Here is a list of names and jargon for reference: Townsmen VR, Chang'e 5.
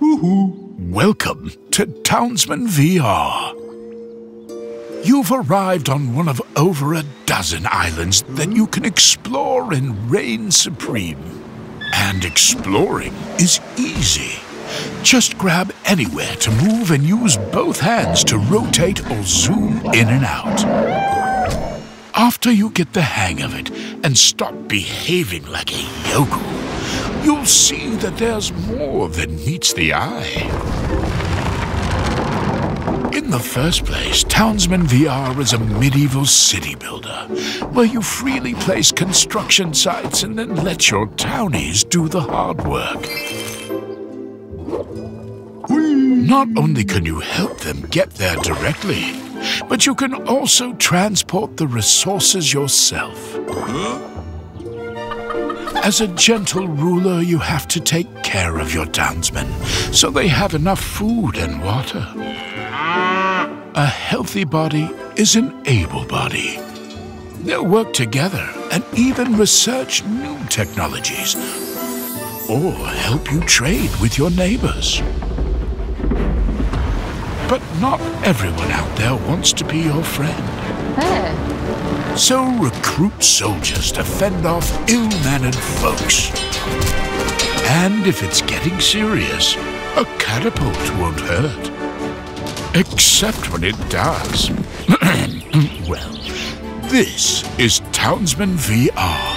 Woohoo! Welcome to Townsmen VR. You've arrived on one of over a dozen islands that you can explore and reign supreme. And exploring is easy. Just grab anywhere to move and use both hands to rotate or zoom in and out. After you get the hang of it and stop behaving like a yokel, you'll see that there's more than meets the eye. In the first place, Townsmen VR is a medieval city builder where you freely place construction sites and then let your townies do the hard work. Not only can you help them get there directly, but you can also transport the resources yourself. As a gentle ruler, you have to take care of your townsmen so they have enough food and water. A healthy body is an able body. They'll work together and even research new technologies or help you trade with your neighbors. But not everyone out there wants to be your friend. Hey. So recruit soldiers to fend off ill-mannered folks. And if it's getting serious, a catapult won't hurt. Except when it does. Well, this is Townsmen VR.